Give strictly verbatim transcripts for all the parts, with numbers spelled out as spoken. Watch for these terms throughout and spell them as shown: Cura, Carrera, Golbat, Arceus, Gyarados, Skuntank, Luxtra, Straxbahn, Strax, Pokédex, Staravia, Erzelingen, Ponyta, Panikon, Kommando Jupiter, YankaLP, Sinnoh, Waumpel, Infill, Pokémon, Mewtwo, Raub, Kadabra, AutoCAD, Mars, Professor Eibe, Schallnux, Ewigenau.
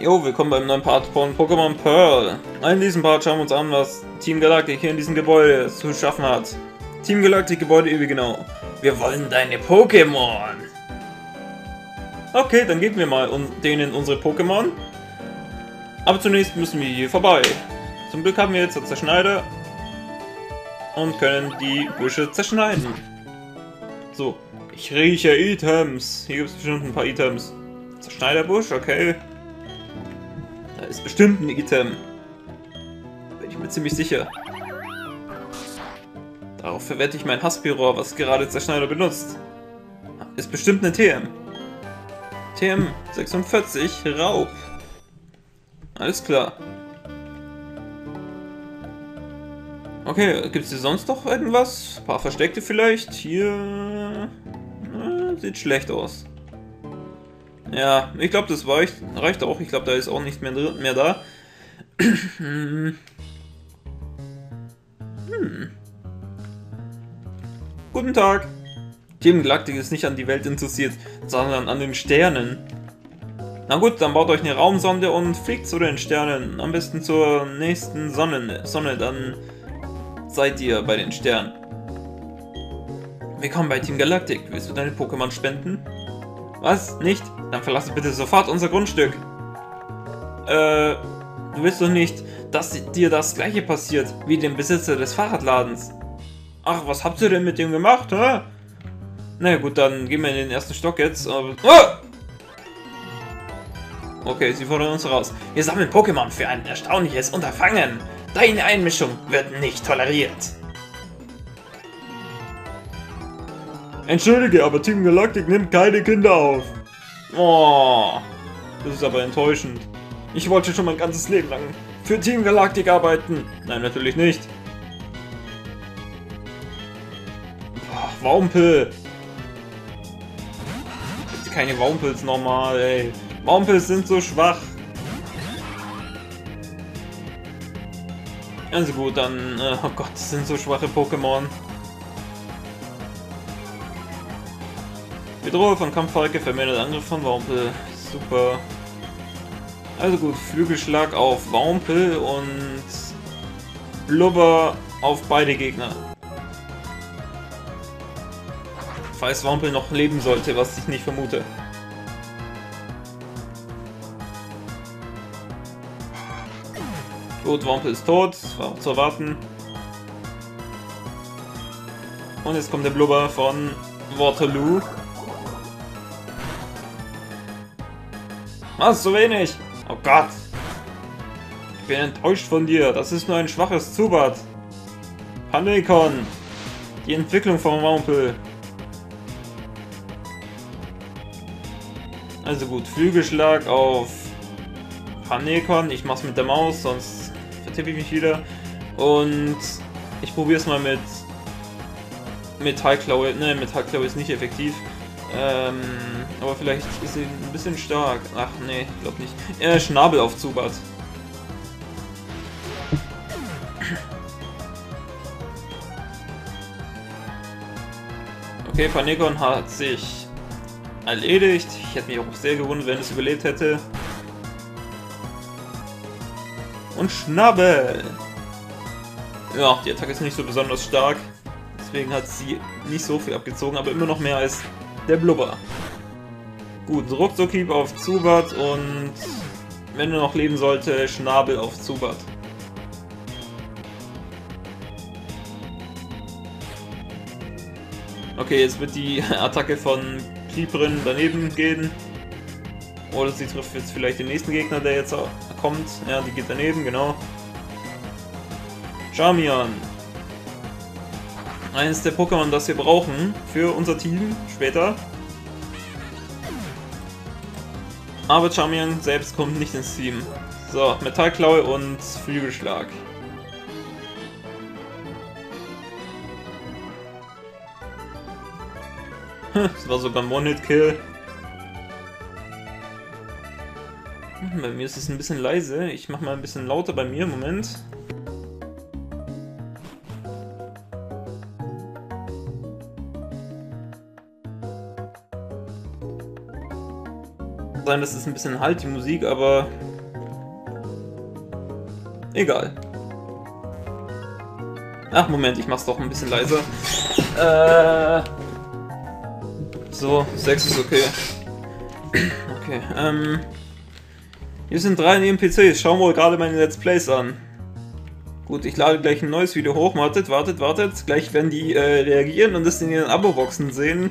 Jo, willkommen beim neuen Part von Pokémon Pearl. In diesem Part schauen wir uns an, was Team Galaktik hier in diesem Gebäude zu schaffen hat. Team Galaktik Gebäude Ewigenau. Wir wollen deine Pokémon. Okay, dann geben wir mal denen unsere Pokémon. Aber zunächst müssen wir hier vorbei. Zum Glück haben wir jetzt einen Zerschneider und können die Büsche zerschneiden. So, ich rieche Items. Hier gibt es bestimmt ein paar Items. Zerschneiderbusch, okay. Da ist bestimmt ein Item. Bin ich mir ziemlich sicher. Darauf verwette ich mein Hassbüro, was gerade Zerschneider benutzt. Ist bestimmt eine T M. T M sechsundvierzig, Raub. Alles klar. Okay, gibt es hier sonst noch irgendwas? Ein paar Versteckte vielleicht? Hier... Na, sieht schlecht aus. Ja, ich glaube, das reicht, reicht auch. Ich glaube, da ist auch nichts mehr, mehr da. hm. Guten Tag. Team Galaktik ist nicht an die Welt interessiert, sondern an den Sternen. Na gut, dann baut euch eine Raumsonde und fliegt zu den Sternen. Am besten zur nächsten Sonne, Sonne dann seid ihr bei den Sternen. Willkommen bei Team Galaktik. Willst du deine Pokémon spenden? Was? Nicht? Dann verlasse bitte sofort unser Grundstück. Äh, du willst doch nicht, dass dir das Gleiche passiert, wie dem Besitzer des Fahrradladens. Ach, was habt ihr denn mit dem gemacht, hä? Na gut, dann gehen wir in den ersten Stock jetzt. Oh! Okay, sie fordern uns raus. Wir sammeln Pokémon für ein erstaunliches Unterfangen. Deine Einmischung wird nicht toleriert. Entschuldige, aber Team Galaktik nimmt keine Kinder auf. Oh, das ist aber enttäuschend. Ich wollte schon mein ganzes Leben lang für Team Galaktik arbeiten. Nein, natürlich nicht. Boah, Waumpel. Gibt's keine Waumpels normal, ey. Waumpels sind so schwach. Also gut, dann... Oh Gott, das sind so schwache Pokémon. Bedrohung von Kampffalke, vermindert Angriff von Waumpel. Super. Also gut, Flügelschlag auf Waumpel und Blubber auf beide Gegner. Falls Waumpel noch leben sollte, was ich nicht vermute. Gut, Waumpel ist tot, war auch zu erwarten. Und jetzt kommt der Blubber von Waterloo. Was? So wenig? Oh Gott! Ich bin enttäuscht von dir. Das ist nur ein schwaches Zubat. Panikon! Die Entwicklung von Waumpel. Also gut, Flügelschlag auf Panikon. Ich mach's mit der Maus, sonst vertippe ich mich wieder. Und ich probier's mal mit Metallklaue. Ne, Metallklaue ist nicht effektiv. Ähm, aber vielleicht ist sie ein bisschen stark. Ach nee, ich glaube nicht. Äh, Schnabel auf Zubat. Okay, Panikon hat sich erledigt. Ich hätte mich auch sehr gewundert, wenn es überlebt hätte. Und Schnabel! Ja, die Attacke ist nicht so besonders stark. Deswegen hat sie nicht so viel abgezogen, aber immer noch mehr als der Blubber. Gut, Ruckzuckieb auf Zubat und wenn er noch leben sollte, Schnabel auf Zubat. Okay, jetzt wird die Attacke von Pieprin daneben gehen. Oder sie trifft jetzt vielleicht den nächsten Gegner, der jetzt kommt. Ja, die geht daneben, genau. Charmian. Eines der Pokémon, das wir brauchen für unser Team später. Aber Charmian selbst kommt nicht ins Team. So, Metallklaue und Flügelschlag. Das war sogar ein One-Hit-Kill. Bei mir ist es ein bisschen leise. Ich mache mal ein bisschen lauter bei mir. Moment. sein, dass es ein bisschen halt die Musik, aber egal. Ach, Moment, ich mach's doch ein bisschen leiser. Äh, so, sechs ist okay. Okay, ähm... hier sind drei N P Cs, schauen wir mal gerade meine Let's Plays an. Gut, ich lade gleich ein neues Video hoch, wartet, wartet, wartet. Gleich werden die äh, reagieren und das in ihren Abo-Boxen sehen.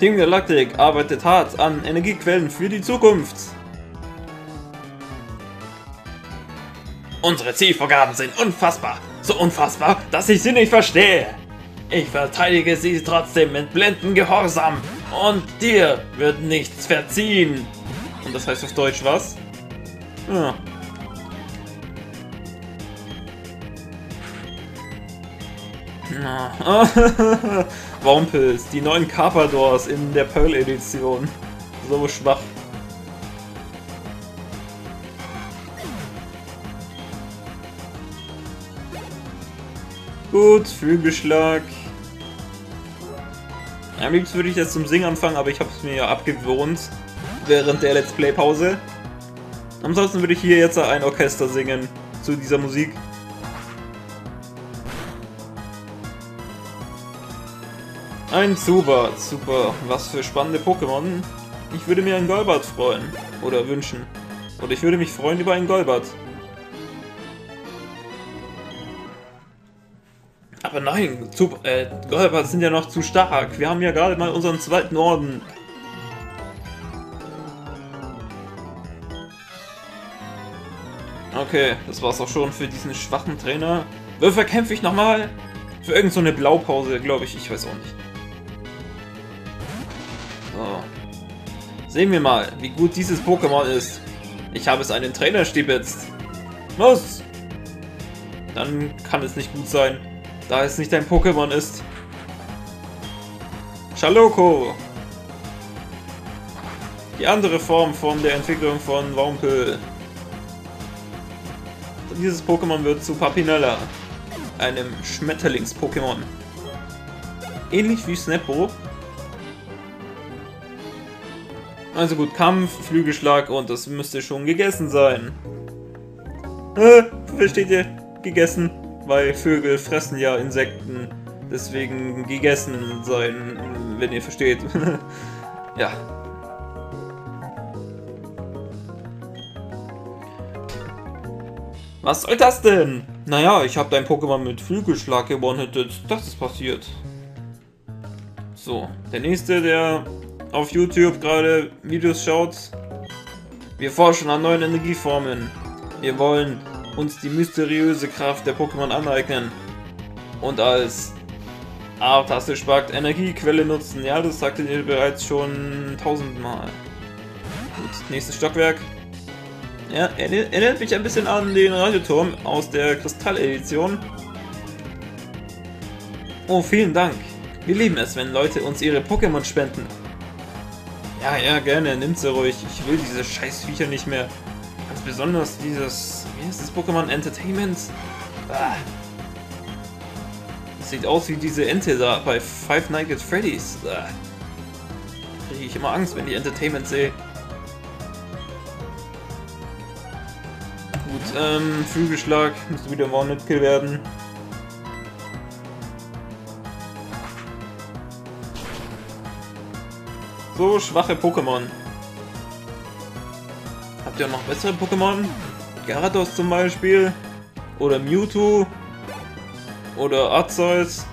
Team Galaktik arbeitet hart an Energiequellen für die Zukunft. Unsere Zielvorgaben sind unfassbar. So unfassbar, dass ich sie nicht verstehe. Ich verteidige sie trotzdem mit blindem Gehorsam. Und dir wird nichts verziehen. Und das heißt auf Deutsch was? Ja. Na. Wompels, die neuen Carpadors in der Pearl-Edition. So schwach. Gut, Flügelschlag. Am liebsten würde ich jetzt zum Singen anfangen, aber ich habe es mir ja abgewohnt. Während der Let's Play-Pause. Ansonsten würde ich hier jetzt ein Orchester singen. Zu dieser Musik. Ein Zubat, super. Was für spannende Pokémon. Ich würde mir einen Golbat freuen. Oder wünschen. Oder ich würde mich freuen über einen Golbat. Aber nein, Zub äh, Golbats sind ja noch zu stark. Wir haben ja gerade mal unseren zweiten Orden. Okay, das war's auch schon für diesen schwachen Trainer. Wofür kämpfe ich nochmal? Für irgend so eine Blaupause, glaube ich. Ich weiß auch nicht. So. Sehen wir mal, wie gut dieses Pokémon ist. Ich habe es einen Trainer stibitzt. Muss! Dann kann es nicht gut sein. Da es nicht dein Pokémon ist. Schaloko! Die andere Form von der Entwicklung von Wompel. Dieses Pokémon wird zu Papinella, einem Schmetterlings-Pokémon. Ähnlich wie Snappo. Also gut, Kampf, Flügelschlag und das müsste schon gegessen sein. Äh, versteht ihr? Gegessen. Weil Vögel fressen ja Insekten, deswegen gegessen sein, wenn ihr versteht. Ja. Was soll das denn? Naja, ich habe dein Pokémon mit Flügelschlag one-hitted. Das ist passiert. So, der nächste, der auf YouTube gerade Videos schaut. Wir forschen an neuen Energieformen. Wir wollen uns die mysteriöse Kraft der Pokémon aneignen und als A-Taste sparkt Energiequelle nutzen. Ja, das sagte ihr bereits schon tausendmal. Gut, nächstes Stockwerk. Ja, erinnert mich ein bisschen an den Radioturm aus der Kristall-Edition. Oh, vielen Dank. Wir lieben es, wenn Leute uns ihre Pokémon spenden. Ja, ja, gerne, nimmt sie ruhig. Ich will diese Scheißviecher nicht mehr. Ganz besonders dieses... Wie heißt das Pokémon? Entertainment? Ah. Das sieht aus wie diese Ente da bei Five Nights at Freddy's. Ah. Kriege ich immer Angst, wenn ich Entertainment sehe. Gut, ähm, Flügelschlag. Müsste wieder One-Hit-Kill werden. So schwache Pokémon. Habt ihr noch bessere Pokémon? Gyarados zum Beispiel. Oder Mewtwo. Oder Arceus.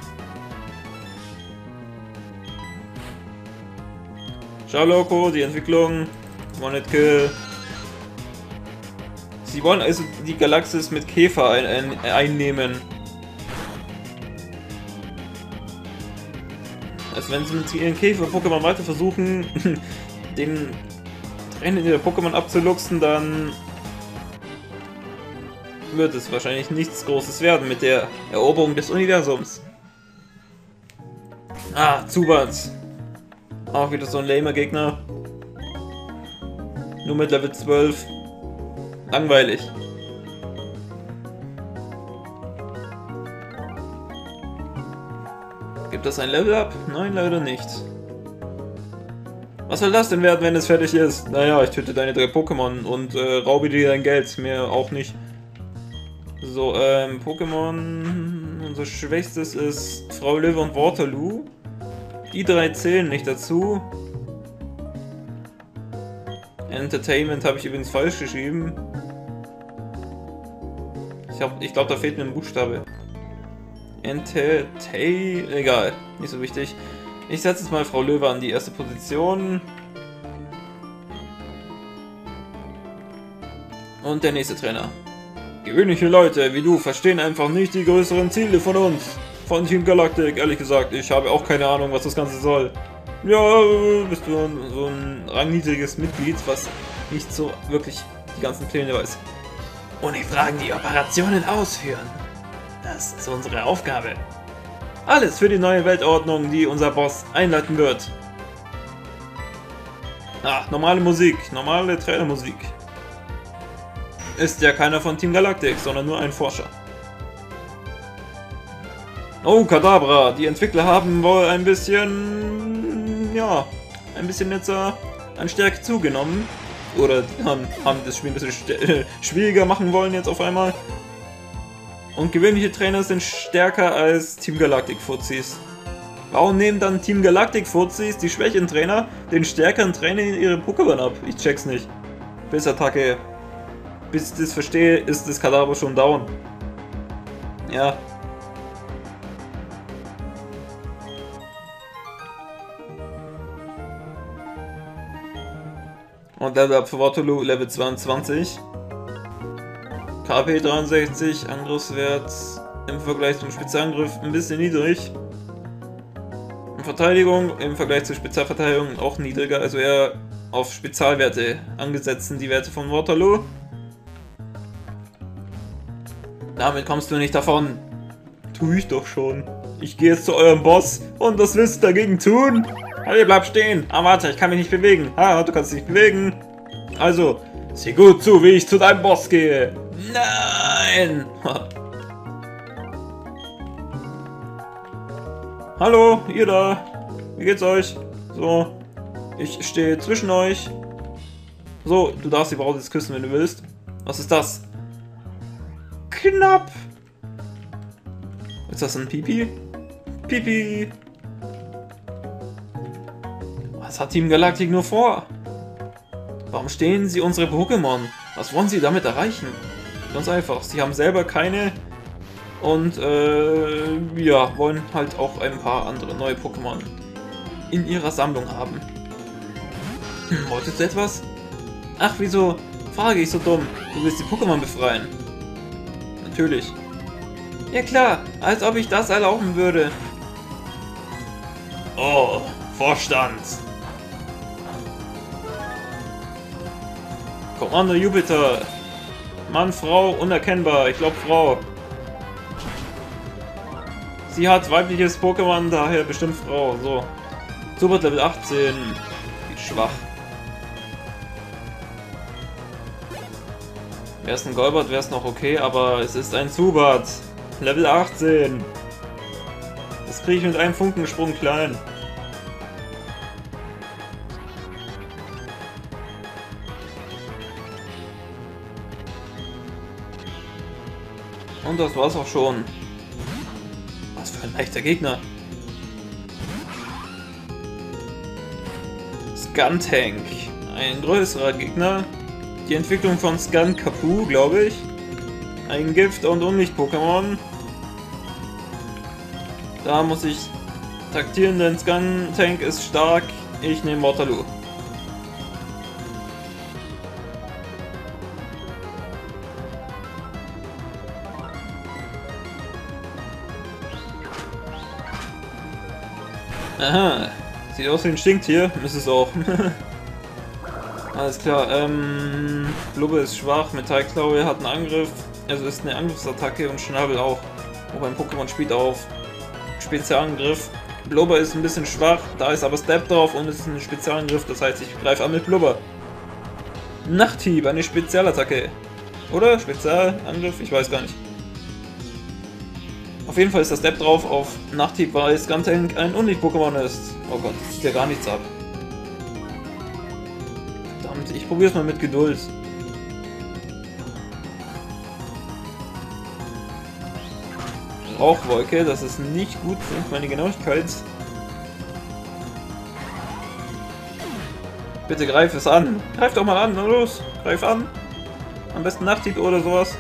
Schaloko, die Entwicklung. One-Hit-Kill. Sie wollen also die Galaxis mit Käfer ein ein einnehmen. Also wenn sie mit ihren Käfer-Pokémon weiter versuchen, den Trainer ihrer Pokémon abzuluxen, dann wird es wahrscheinlich nichts Großes werden mit der Eroberung des Universums. Ah, Zubats. Auch wieder so ein lamer Gegner. Nur mit Level zwölf. Langweilig. Gibt das ein Level-Up? Nein, leider nicht. Was soll das denn werden, wenn es fertig ist? Naja, ich töte deine drei Pokémon und äh, raube dir dein Geld. Mehr auch nicht. So, ähm, Pokémon... Unser schwächstes ist Frau Löwe und Waterloo. Die drei zählen nicht dazu. Entertainment habe ich übrigens falsch geschrieben. Ich, ich glaube, da fehlt mir ein Buchstabe. Entertain... Egal, nicht so wichtig. Ich setze jetzt mal Frau Löwe an die erste Position. Und der nächste Trainer. Gewöhnliche Leute wie du verstehen einfach nicht die größeren Ziele von uns. Von Team Galaktik, ehrlich gesagt, ich habe auch keine Ahnung, was das Ganze soll. Ja, bist du so ein rangniedriges Mitglied, was nicht so wirklich die ganzen Pläne weiß. Und ich frage die Operationen ausführen. Das ist unsere Aufgabe. Alles für die neue Weltordnung, die unser Boss einleiten wird. Ach, normale Musik, normale Trailermusik. Ist ja keiner von Team Galaktik, sondern nur ein Forscher. Oh, Kadabra, die Entwickler haben wohl ein bisschen, ja, ein bisschen jetzt an Stärke zugenommen. Oder die haben, haben das Spiel ein bisschen schwieriger machen wollen jetzt auf einmal. Und gewöhnliche Trainer sind stärker als Team Galaktik-Fuzis. Warum nehmen dann Team Galaktik-Fuzis, die schwächeren Trainer, den stärkeren Trainer in ihre Pokémon ab? Ich check's nicht. Bis Attacke. Bis ich das verstehe, ist das Kadabra schon down. Ja. Und Level Up für Waterloo, Level zweiundzwanzig. K P dreiundsechzig, Angriffswert im Vergleich zum Spezialangriff ein bisschen niedrig. Und Verteidigung im Vergleich zur Spezialverteidigung auch niedriger, also eher auf Spezialwerte angesetzt sind die Werte von Waterloo. Damit kommst du nicht davon. Tu ich doch schon. Ich gehe jetzt zu eurem Boss und was willst du dagegen tun? Hey, bleib stehen. Ah, warte, ich kann mich nicht bewegen. Ah, du kannst dich nicht bewegen. Also, sieh gut zu, wie ich zu deinem Boss gehe. Nein! Hallo, ihr da. Wie geht's euch? So, ich stehe zwischen euch. So, du darfst die Braut jetzt küssen, wenn du willst. Was ist das? Knapp! Ist das ein Pipi? Pipi! Was hat Team Galaktik nur vor? Warum stehlen sie unsere Pokémon? Was wollen sie damit erreichen? Ganz einfach, sie haben selber keine und äh, ja, wollen halt auch ein paar andere neue Pokémon in ihrer Sammlung haben. Hm, wolltest du etwas? Ach, wieso? Frage ich so dumm. Du willst die Pokémon befreien. Natürlich. Ja klar, als ob ich das erlauben würde. Oh, Vorstand. Kommando Jupiter. Mann, Frau, unerkennbar. Ich glaube, Frau. Sie hat weibliches Pokémon, daher bestimmt Frau. So. Super Level achtzehn. Wie schwach. Wäre es ein Golbat, wäre es noch okay, aber es ist ein Zubat. Level achtzehn. Das kriege ich mit einem Funkensprung klein. Und das war's auch schon. Was für ein leichter Gegner. Skuntank. Ein größerer Gegner. Die Entwicklung von Skunkapu, glaube ich. Ein Gift- und Unlicht-Pokémon. Da muss ich taktieren, denn Skuntank ist stark. Ich nehme Waterloo. Aha. Sieht aus wie ein Stinktier. Ist es auch. Alles klar, ähm... Blubbe ist schwach, Metallklaue hat einen Angriff, also ist eine Angriffsattacke und Schnabel auch. Wobei ein Pokémon spielt auf Spezialangriff. Blubber ist ein bisschen schwach, da ist aber Step drauf und es ist ein Spezialangriff, das heißt, ich greife an mit Blubber. Nachthieb, eine Spezialattacke. Oder? Spezialangriff? Ich weiß gar nicht. Auf jeden Fall ist das Step drauf auf Nachthieb, weil Skuntank ein Unlicht-Pokémon ist. Oh Gott, das sieht ja gar nichts ab. Verdammt, ich probiere es mal mit Geduld. Rauchwolke, das ist nicht gut für meine Genauigkeit. Bitte greif es an. Greif doch mal an, na los. Greif an. Am besten Nachtieb oder sowas.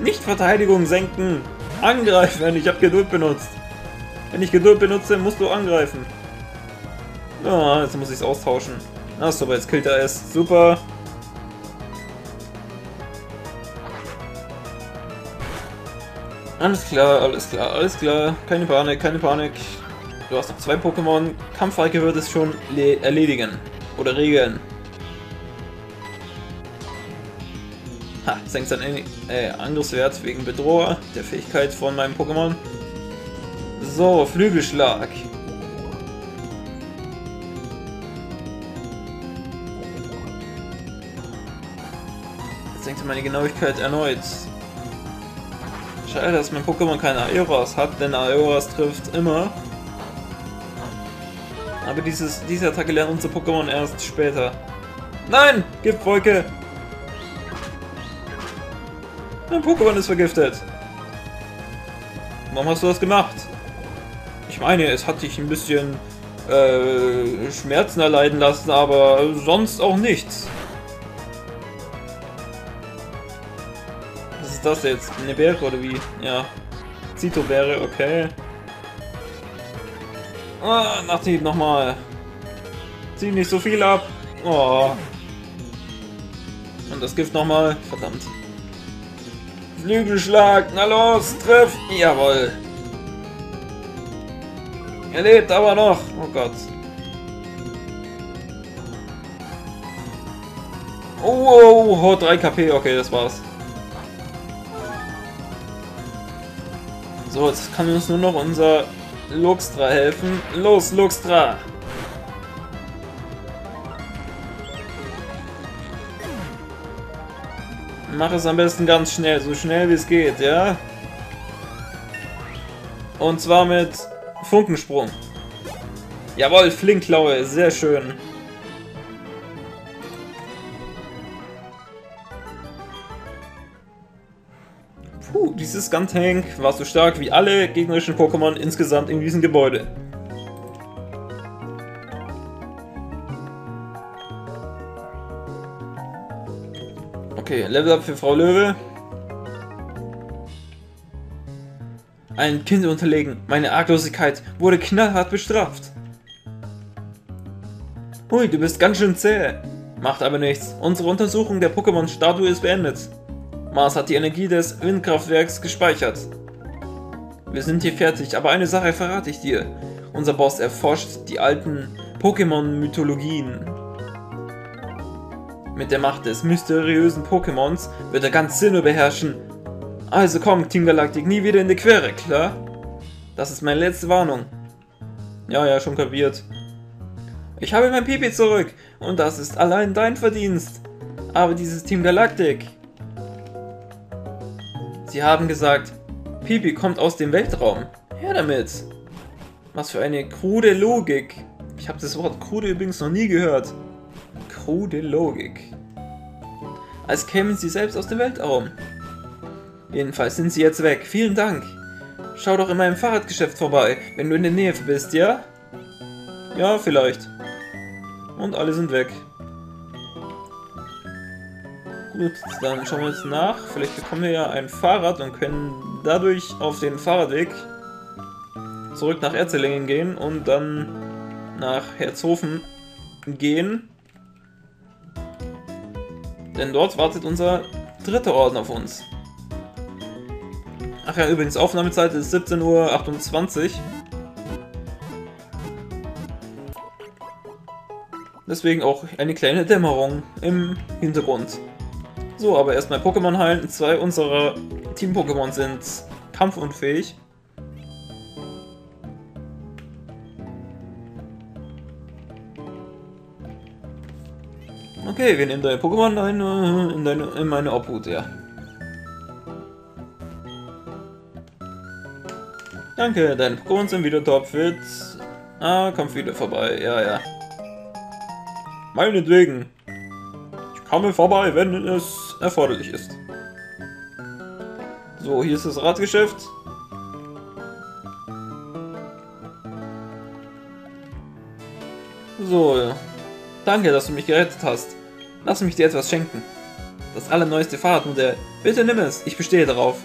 Nicht Verteidigung senken. Angreifen, ich habe Geduld benutzt. Wenn ich Geduld benutze, musst du angreifen. Ja, jetzt muss ich es austauschen. Ach super, jetzt killt er es. Super. Alles klar, alles klar, alles klar. Keine Panik, keine Panik. Du hast noch zwei Pokémon. Kampfreike wird es schon erledigen. Oder regeln. Ha, senkt sein äh, Angriffswert wegen Bedroher, der Fähigkeit von meinem Pokémon. So, Flügelschlag. Jetzt senkt meine Genauigkeit erneut. Schade, dass mein Pokémon keine Aeoras hat, denn Aeoras trifft immer. Aber dieses, diese Attacke lernt unser Pokémon erst später. Nein! Giftwolke! Mein Pokémon ist vergiftet! Warum hast du das gemacht? Ich meine, es hat dich ein bisschen äh, Schmerzen erleiden lassen, aber sonst auch nichts. Was ist das jetzt? Eine Beere oder wie? Ja. Zito-Beere, okay. Ah, Nachhieb nochmal. Zieh nicht so viel ab. Oh. Und das Gift nochmal. Verdammt. Flügelschlag. Na los, triff. Jawohl. Er lebt aber noch. Oh Gott. Oh, oh, oh, drei KP. Okay, das war's. So, jetzt kann uns nur noch unser Luxtra helfen. Los, Luxtra! Mach es am besten ganz schnell, so schnell wie es geht, ja? Und zwar mit Funkensprung. Jawohl, Flinkklaue, sehr schön. Puh, dieses Skuntank war so stark wie alle gegnerischen Pokémon insgesamt in diesem Gebäude. Okay, Level Up für Frau Löwe. Ein Kind unterlegen. Meine Arglosigkeit wurde knallhart bestraft. Hui, du bist ganz schön zäh. Macht aber nichts. Unsere Untersuchung der Pokémon-Statue ist beendet. Mars hat die Energie des Windkraftwerks gespeichert. Wir sind hier fertig, aber eine Sache verrate ich dir. Unser Boss erforscht die alten Pokémon-Mythologien. Mit der Macht des mysteriösen Pokémons wird er ganz Sinnoh beherrschen. Also komm, Team Galaktik, nie wieder in die Quere, klar? Das ist meine letzte Warnung. Ja, ja, schon kapiert. Ich habe mein Pipi zurück und das ist allein dein Verdienst. Aber dieses Team Galaktik... Sie haben gesagt, Pipi kommt aus dem Weltraum. Her damit. Was für eine krude Logik. Ich habe das Wort krude übrigens noch nie gehört. Krude Logik. Als kämen sie selbst aus dem Weltraum. Jedenfalls sind sie jetzt weg. Vielen Dank. Schau doch in meinem Fahrradgeschäft vorbei, wenn du in der Nähe bist, ja? Ja, vielleicht. Und alle sind weg. Gut, dann schauen wir uns nach. Vielleicht bekommen wir ja ein Fahrrad und können dadurch auf den Fahrradweg zurück nach Erzelingen gehen und dann nach Herzhofen gehen. Denn dort wartet unser dritter Orden auf uns. Ach ja, übrigens, Aufnahmezeit ist siebzehn Uhr achtundzwanzig. Deswegen auch eine kleine Dämmerung im Hintergrund. So, aber erstmal Pokémon heilen. Zwei unserer Team-Pokémon sind kampfunfähig. Okay, wir nehmen deine Pokémon deine, in, deine, in meine Obhut, ja. Danke, deine Pokémon sind wieder topfit. Ah, kommt wieder vorbei, ja, ja. Meinetwegen. Komme vorbei, wenn es erforderlich ist. So, hier ist das Radgeschäft. So, ja. Danke, dass du mich gerettet hast. Lass mich dir etwas schenken. Das allerneueste Fahrradmodell. Bitte nimm es, ich bestehe darauf.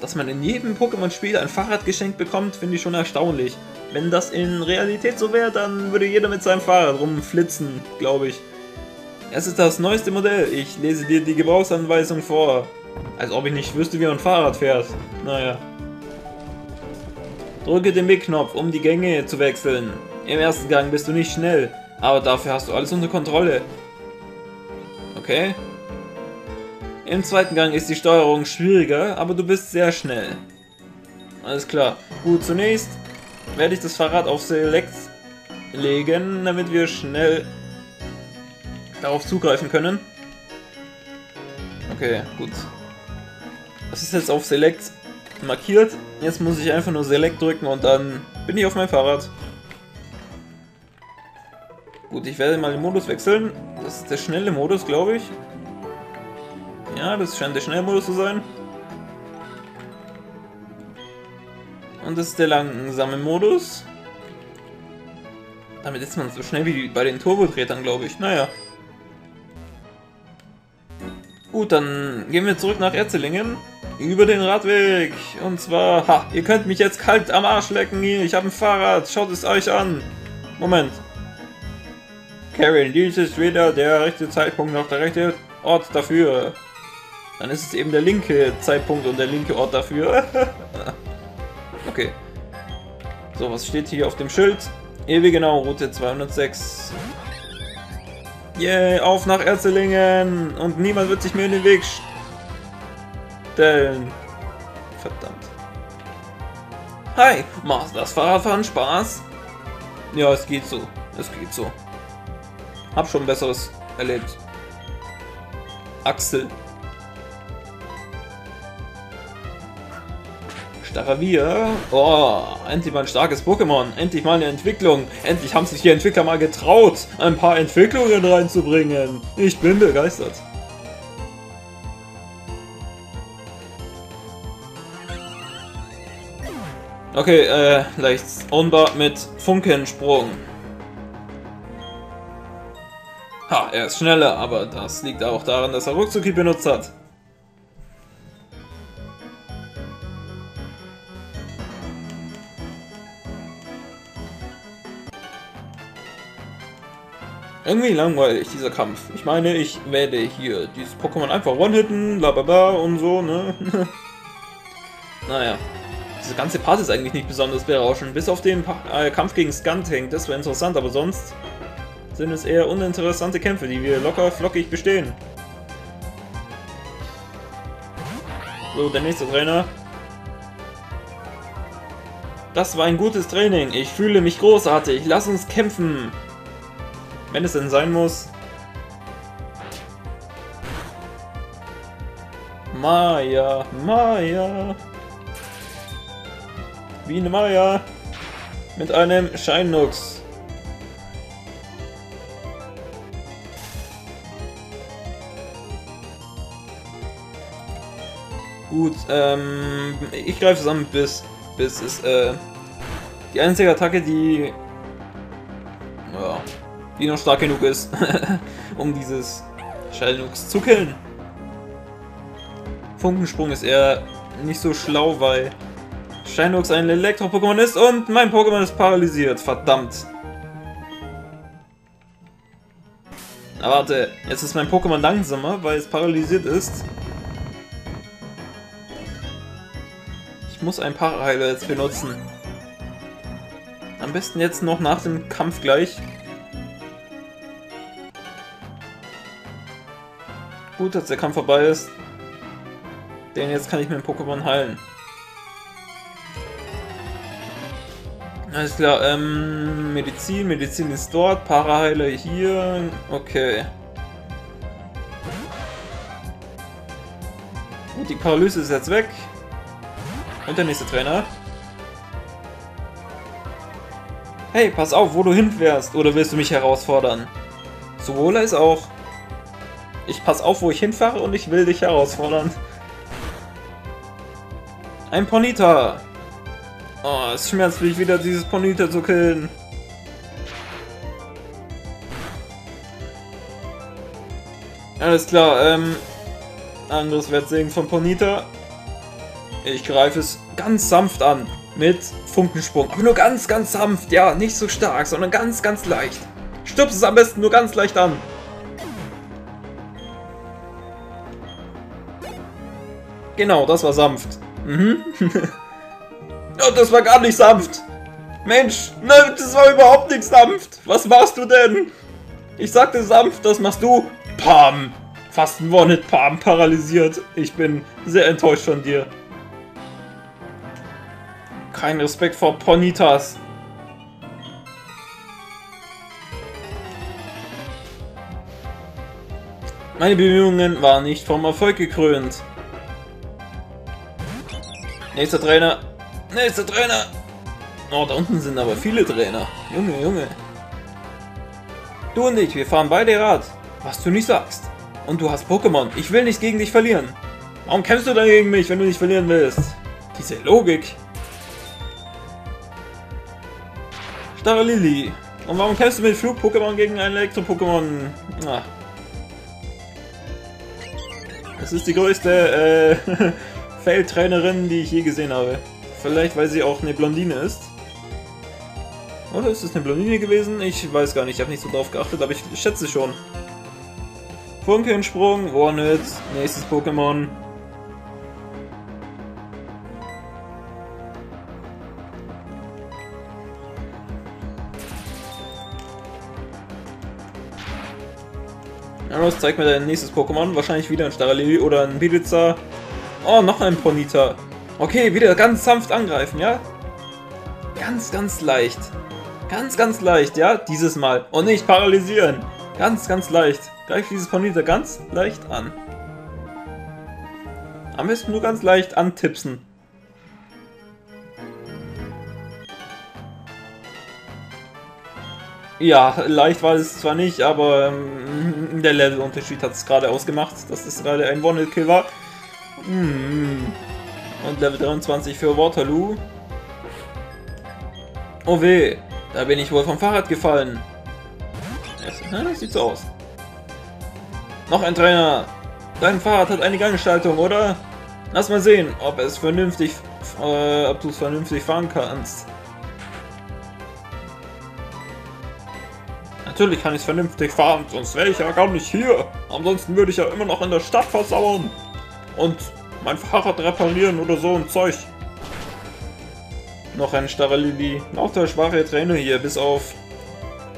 Dass man in jedem Pokémon-Spiel ein Fahrrad geschenkt bekommt, finde ich schon erstaunlich. Wenn das in Realität so wäre, dann würde jeder mit seinem Fahrrad rumflitzen, glaube ich. Es ist das neueste Modell. Ich lese dir die Gebrauchsanweisung vor. Als ob ich nicht wüsste, wie man Fahrrad fährt. Naja. Drücke den Wegknopf, um die Gänge zu wechseln. Im ersten Gang bist du nicht schnell, aber dafür hast du alles unter Kontrolle. Okay. Im zweiten Gang ist die Steuerung schwieriger, aber du bist sehr schnell. Alles klar. Gut, zunächst werde ich das Fahrrad auf Select legen, damit wir schnell darauf zugreifen können. Okay, gut. Das ist jetzt auf Select markiert. Jetzt muss ich einfach nur Select drücken und dann bin ich auf meinem Fahrrad. Gut, ich werde mal den Modus wechseln. Das ist der schnelle Modus, glaube ich. Ja, das scheint der schnelle Modus zu sein. Und das ist der langsame Modus. Damit ist man so schnell wie bei den Turbotretern, glaube ich. Naja. Gut, dann gehen wir zurück nach Erzelingen. Über den Radweg. Und zwar... Ha, ihr könnt mich jetzt kalt am Arsch lecken hier. Ich habe ein Fahrrad. Schaut es euch an. Moment. Karen, dies ist weder der rechte Zeitpunkt noch der rechte Ort dafür. Dann ist es eben der linke Zeitpunkt und der linke Ort dafür. Okay. So, was steht hier auf dem Schild? Ewigenau, Route zweihundertsechs. Yay, yeah, auf nach Erzelingen! Und niemand wird sich mir in den Weg stellen. Verdammt. Hi, macht das Fahrradfahren Spaß? Ja, es geht so. Es geht so. Hab schon Besseres erlebt. Axel. Staravia. Oh, endlich mal ein starkes Pokémon. Endlich mal eine Entwicklung. Endlich haben sich die Entwickler mal getraut, ein paar Entwicklungen reinzubringen. Ich bin begeistert. Okay, äh, leicht Onbar mit Funkensprung. Ha, er ist schneller, aber das liegt auch daran, dass er Ruckzucki benutzt hat. Irgendwie langweilig, dieser Kampf. Ich meine, ich werde hier dieses Pokémon einfach one-hitten, blablabla und so, ne? Naja. Diese ganze Part ist eigentlich nicht besonders berauschend. Bis auf den pa äh, Kampf gegen Skuntank, das wäre interessant, aber sonst sind es eher uninteressante Kämpfe, die wir locker flockig bestehen. So, der nächste Trainer. Das war ein gutes Training. Ich fühle mich großartig. Lass uns kämpfen. Wenn es denn sein muss. Maya, Maya. Wie eine Maya. Mit einem Scheinnux. Gut, ähm, ich greife zusammen bis, bis ist, äh, die einzige Attacke, die... Ja. Die noch stark genug ist, um dieses Schallnux zu killen. Funkensprung ist eher nicht so schlau, weil Schallnux ein Elektro-Pokémon ist und mein Pokémon ist paralysiert. Verdammt. Na warte, jetzt ist mein Pokémon langsamer, weil es paralysiert ist. Ich muss einen Paraheiler jetzt benutzen. Am besten jetzt noch nach dem Kampf gleich. Gut, dass der Kampf vorbei ist, denn jetzt kann ich mein Pokémon heilen. Alles klar, ähm, Medizin, Medizin ist dort, Paraheiler hier, okay. Gut, die Paralyse ist jetzt weg. Und der nächste Trainer. Hey, pass auf, wo du hinfährst, oder willst du mich herausfordern? Sowohl als auch. Ich pass auf, wo ich hinfahre und ich will dich herausfordern. Ein Ponyta! Oh, es schmerzt mich wieder, dieses Ponyta zu killen. Alles klar, ähm... Angriffswertsegen von Ponyta. Ich greife es ganz sanft an. Mit Funkensprung. Aber nur ganz, ganz sanft. Ja, nicht so stark, sondern ganz, ganz leicht. Stupst es am besten nur ganz leicht an. Genau, das war sanft. Mhm. Oh, das war gar nicht sanft. Mensch, ne, das war überhaupt nicht sanft. Was machst du denn? Ich sagte sanft, das machst du. Pam. Fast ein One-Hit-Pam paralysiert. Ich bin sehr enttäuscht von dir. Kein Respekt vor Ponytas. Meine Bemühungen waren nicht vom Erfolg gekrönt. Nächster Trainer. Nächster Trainer. Oh, da unten sind aber viele Trainer. Junge, Junge. Du und ich, wir fahren beide Rad. Was du nicht sagst. Und du hast Pokémon. Ich will nicht gegen dich verlieren. Warum kämpfst du dann gegen mich, wenn du nicht verlieren willst? Diese Logik. Starre Lili. Und warum kämpfst du mit Flug-Pokémon gegen ein Elektro-Pokémon? Ah. Das ist die größte äh, Fail-Trainerin, die ich je gesehen habe. Vielleicht, weil sie auch eine Blondine ist. Oder ist es eine Blondine gewesen? Ich weiß gar nicht, ich habe nicht so drauf geachtet, aber ich schätze schon. Funkensprung, One-Hit, nächstes Pokémon. Aros, zeig mir dein nächstes Pokémon. Wahrscheinlich wieder ein Staralili oder ein Biditza. Oh, noch ein Ponyta. Okay, wieder ganz sanft angreifen, ja? Ganz, ganz leicht. Ganz, ganz leicht, ja? Dieses Mal. Und nicht paralysieren. Ganz, ganz leicht. Greif dieses Ponyta ganz leicht an. Am besten nur ganz leicht antipsen. Ja, leicht war es zwar nicht, aber ähm, der Levelunterschied hat es gerade ausgemacht, dass es gerade ein One-Hit-Kill war. Mm. Und Level dreiundzwanzig für Waterloo. Oh weh, da bin ich wohl vom Fahrrad gefallen. Ja, das sieht so aus. Noch ein Trainer. Dein Fahrrad hat eine Ganggestaltung, oder? Lass mal sehen, ob es vernünftig, äh, ob du es vernünftig fahren kannst. Natürlich kann ich es vernünftig fahren, sonst wäre ich ja gar nicht hier. Ansonsten würde ich ja immer noch in der Stadt versauern. Und mein Fahrrad reparieren oder so ein Zeug. Noch ein Staralili. Lauter schwache Trainer hier, bis auf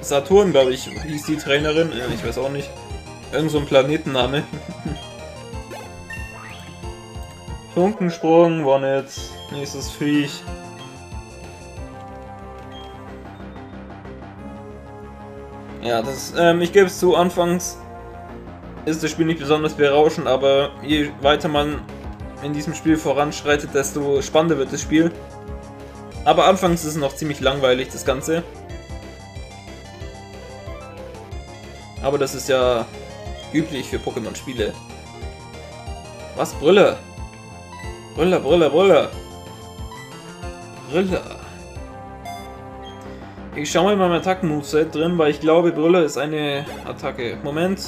Saturn, glaube ich, hieß die Trainerin. Ja, ich weiß auch nicht. Irgend so ein Planetenname. Funkensprung, One-Hit. Nächstes Viech. Ja, das, ähm, ich gebe es zu, anfangs ist das Spiel nicht besonders berauschend, aber je weiter man in diesem Spiel voranschreitet, desto spannender wird das Spiel. Aber anfangs ist es noch ziemlich langweilig, das Ganze. Aber das ist ja üblich für Pokémon-Spiele. Was? Brille? Brille, Brille, Brille. Brille. Ich schaue mal in meinem Attacken-Moveset drin, weil ich glaube, Brille ist eine Attacke. Moment.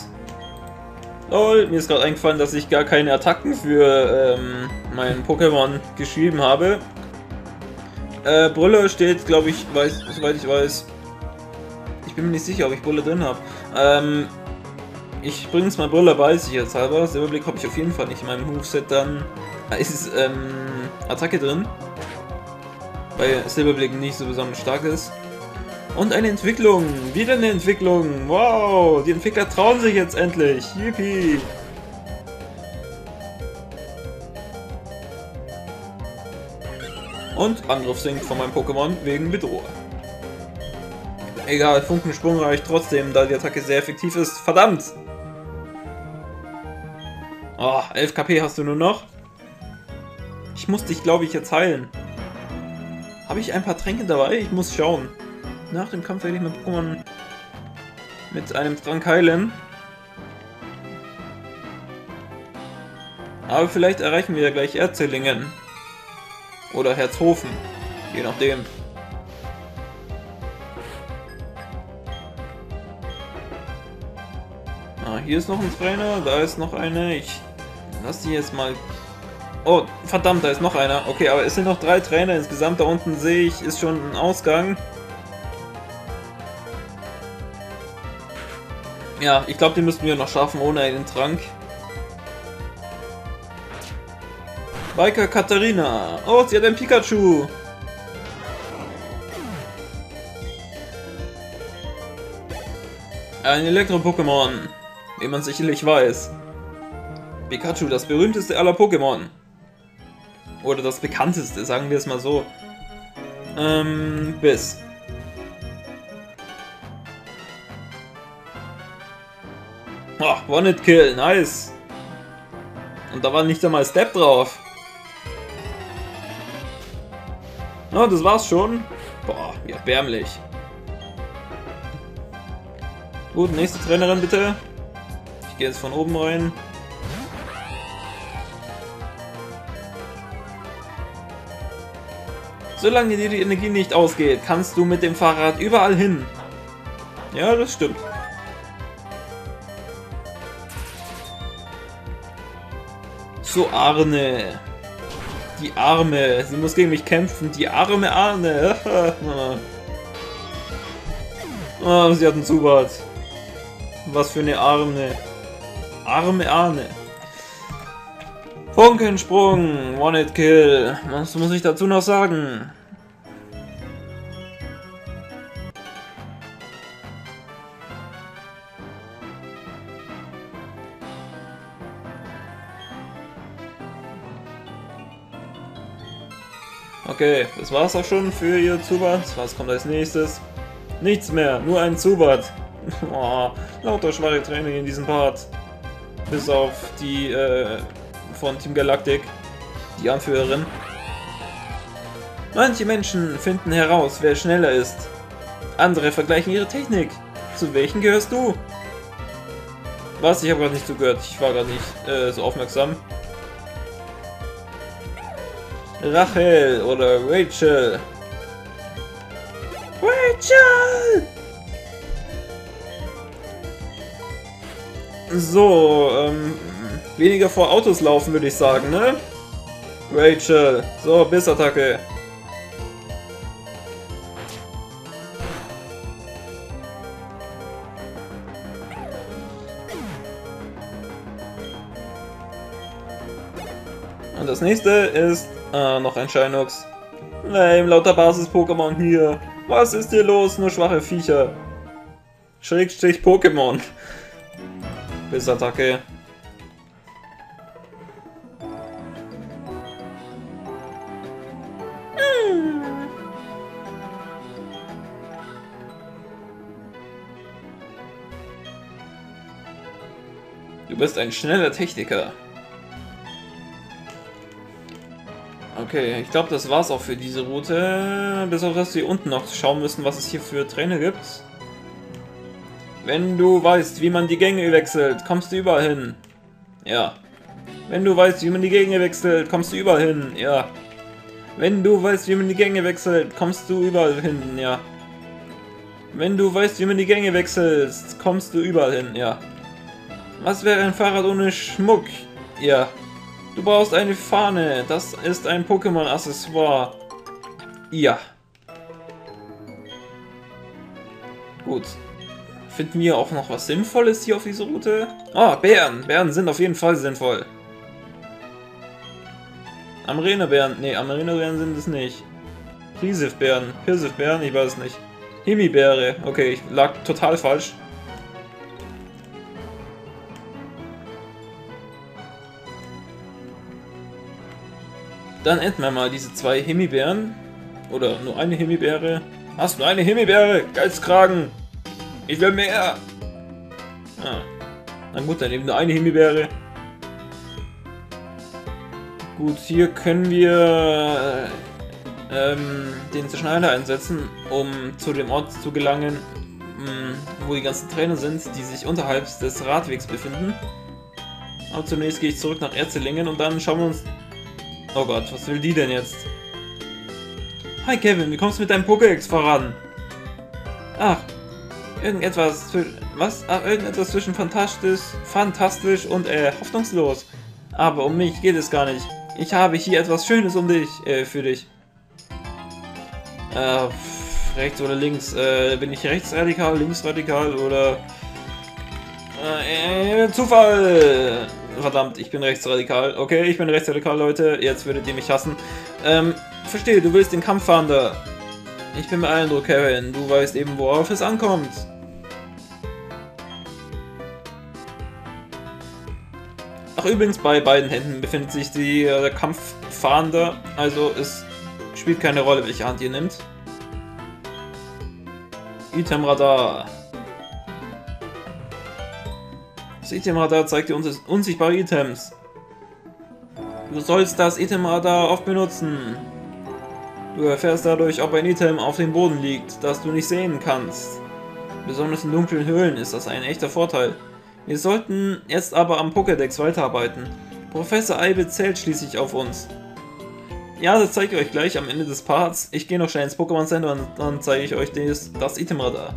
Lol, mir ist gerade eingefallen, dass ich gar keine Attacken für ähm, mein Pokémon geschrieben habe. Äh, Brille steht, glaube ich, weiß, soweit ich weiß. Ich bin mir nicht sicher, ob ich Brille drin habe. Ähm, ich bringe jetzt mal Brille bei, sicherheitshalber. Das Überblick habe ich auf jeden Fall nicht in meinem Moveset. Dann ist ähm, Attacke drin. Weil Silberblick nicht so besonders stark ist. Und eine Entwicklung. Wieder eine Entwicklung. Wow, die Entwickler trauen sich jetzt endlich. Yippie. Und Angriff sinkt von meinem Pokémon wegen Bedrohung. Egal, Funkensprung reicht trotzdem, da die Attacke sehr effektiv ist. Verdammt! Oh, elf KP hast du nur noch. Ich muss dich, glaube ich, jetzt heilen. Habe ich ein paar Tränke dabei? Ich muss schauen. Nach dem Kampf werde ich mein Pokémon mit einem Trank heilen. Aber vielleicht erreichen wir ja gleich Erzelingen. Oder Herzhofen. Je nachdem. Ah, hier ist noch ein Trainer. Da ist noch einer. Ich lass die jetzt mal... Oh, verdammt, da ist noch einer. Okay, aber es sind noch drei Trainer insgesamt. Da unten sehe ich, ist schon ein Ausgang. Ja, ich glaube, den müssten wir noch schaffen ohne einen Trank. Biker Katharina. Oh, sie hat ein Pikachu. Ein Elektro-Pokémon. Wie man sicherlich weiß. Pikachu, das berühmteste aller Pokémon. Oder das bekannteste, sagen wir es mal so. Ähm, bis. Oh, One-Hit-Kill, nice. Und da war nicht einmal Step drauf. Oh, das war's schon. Boah, wie erbärmlich. Gut, nächste Trainerin bitte. Ich gehe jetzt von oben rein. Solange dir die Energie nicht ausgeht, kannst du mit dem Fahrrad überall hin. Ja, das stimmt. So, Arne. Die Arme. Sie muss gegen mich kämpfen. Die arme Arne. Oh, sie hat einen Zubat. Was für eine Arme. Arme Arne. Funkensprung. One-Hit-Kill. Was muss ich dazu noch sagen? Okay, das war's auch schon für ihr Zubat. Was kommt als nächstes? Nichts mehr, nur ein Zubat. Oh, lauter schwache Training in diesem Part. Bis auf die äh, von Team Galaktik, die Anführerin. Manche Menschen finden heraus, wer schneller ist. Andere vergleichen ihre Technik. Zu welchen gehörst du? Was? Ich habe gerade nicht zugehört. Ich war gerade nicht äh, so aufmerksam. Rachel oder Rachel. Rachel! So, ähm, weniger vor Autos laufen, würde ich sagen, ne? Rachel. So, Bissattacke. Und das nächste ist... Ah, noch ein Shinox. Nein, lauter Basis-Pokémon hier. Was ist hier los? Nur schwache Viecher. Schrägstrich Pokémon. Bissattacke. Du bist ein schneller Techniker. Okay, ich glaube, das war's auch für diese Route. Bis auf, dass wir unten noch schauen müssen, was es hier für Trainer gibt. Wenn du weißt, wie man die Gänge wechselt, kommst du überall hin. Ja. Wenn du weißt, wie man die Gänge wechselt, kommst du überall hin. Ja. Wenn du weißt, wie man die Gänge wechselt, kommst du überall hin. Ja. Wenn du weißt, wie man die Gänge wechselt, kommst du überall hin. Ja. Was wäre ein Fahrrad ohne Schmuck? Ja. Du brauchst eine Fahne. Das ist ein Pokémon-Accessoire. Ja. Gut. Finden wir auch noch was Sinnvolles hier auf dieser Route? Ah, Bären. Bären sind auf jeden Fall sinnvoll. Amarena-Bären. Ne, Amarena-Bären sind es nicht. Prisif-Bären. Pirsif-Bären, ich weiß nicht. Himibäre. Okay, ich lag total falsch. Dann enden wir mal diese zwei Himbeeren. Oder nur eine Himbeere. Hast du eine Himbeere? Geizkragen! Ich will mehr! Ah. Na gut, dann eben nur eine Himbeere. Gut, hier können wir ähm, den Zerschneider einsetzen, um zu dem Ort zu gelangen, wo die ganzen Trainer sind, die sich unterhalb des Radwegs befinden. Aber zunächst gehe ich zurück nach Erzelingen und dann schauen wir uns... Oh Gott, was will die denn jetzt? Hi Kevin, wie kommst du mit deinem Pokédex voran? Ach, irgendetwas... Was? Ach, irgendetwas zwischen fantastisch, fantastisch und äh, hoffnungslos. Aber um mich geht es gar nicht. Ich habe hier etwas Schönes um dich, äh, für dich. Äh, pff, rechts oder links? Äh, bin ich rechtsradikal, linksradikal oder... Äh, Zufall! Verdammt, ich bin rechtsradikal. Okay, ich bin rechtsradikal, Leute. Jetzt würdet ihr mich hassen. Ähm, verstehe, du willst den Kampf fahren da. Ich bin beeindruckt, Kevin. Du weißt eben, worauf es ankommt. Ach, übrigens, bei beiden Händen befindet sich die, äh, der Kampffahnder. Also, es spielt keine Rolle, welche Hand ihr nimmt. Itemradar. Das Itemradar zeigt dir unsichtbare Items. Du sollst das Itemradar oft benutzen. Du erfährst dadurch, ob ein Item auf dem Boden liegt, das du nicht sehen kannst. Besonders in dunklen Höhlen ist das ein echter Vorteil. Wir sollten jetzt aber am Pokédex weiterarbeiten. Professor Eibe zählt schließlich auf uns. Ja, das zeige ich euch gleich am Ende des Parts. Ich gehe noch schnell ins Pokémon Center und dann zeige ich euch das, das Itemradar.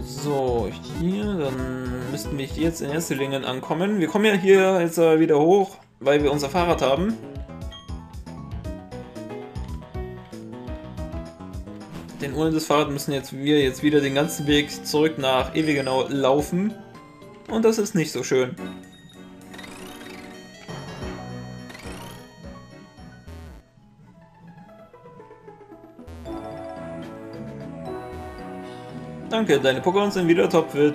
So, hier, dann müssten wir jetzt in Erzelingen ankommen. Wir kommen ja hier jetzt wieder hoch, weil wir unser Fahrrad haben. Denn ohne das Fahrrad müssen jetzt wir jetzt wieder den ganzen Weg zurück nach Ewigenau laufen. Und das ist nicht so schön. Danke, deine Pokémon sind wieder topfit.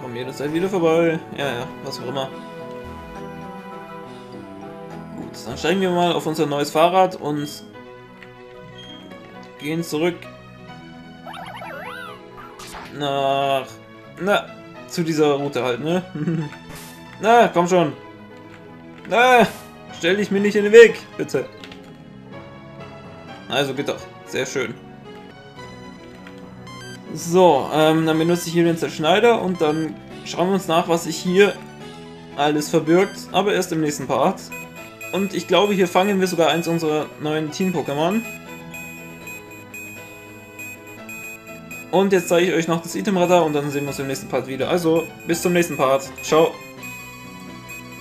Komm jederzeit wieder vorbei. Ja, ja, was auch immer. Gut, dann steigen wir mal auf unser neues Fahrrad und gehen zurück nach... Na, zu dieser Route halt, ne? Na, komm schon. Na, stell dich mir nicht in den Weg, bitte. Also geht doch. Sehr schön. So, ähm, dann benutze ich hier den Zerschneider und dann schauen wir uns nach, was sich hier alles verbirgt, aber erst im nächsten Part. Und ich glaube, hier fangen wir sogar eins unserer neuen Team-Pokémon. Und jetzt zeige ich euch noch das Itemradar und dann sehen wir uns im nächsten Part wieder. Also, bis zum nächsten Part. Ciao.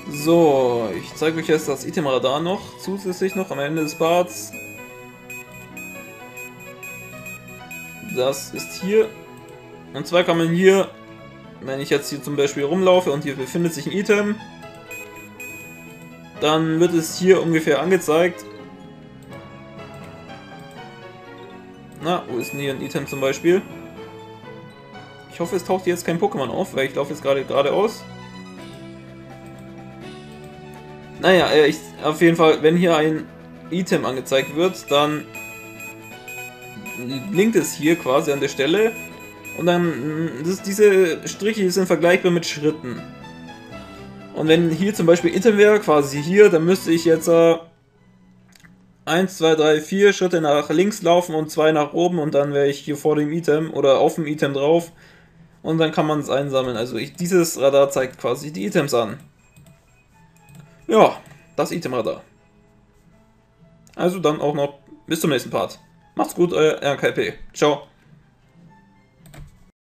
So, ich zeige euch jetzt das Itemradar noch, zusätzlich noch am Ende des Parts. Das ist hier. Und zwar kann man hier, wenn ich jetzt hier zum Beispiel rumlaufe und hier befindet sich ein Item, dann wird es hier ungefähr angezeigt. Na, wo ist denn hier ein Item zum Beispiel? Ich hoffe, es taucht jetzt kein Pokémon auf, weil ich laufe jetzt gerade geradeaus. Naja, ich, auf jeden Fall, wenn hier ein Item angezeigt wird, dann blinkt es hier quasi an der Stelle und dann, das, diese Striche sind vergleichbar mit Schritten. Und wenn hier zum Beispiel Item wäre, quasi hier, dann müsste ich jetzt äh, eins, zwei, drei, vier Schritte nach links laufen und zwei nach oben und dann wäre ich hier vor dem Item oder auf dem Item drauf und dann kann man es einsammeln. Also ich, dieses Radar zeigt quasi die Items an. Ja, das Itemradar. Also dann auch noch bis zum nächsten Part. Macht's gut, euer YankaLP. Ciao.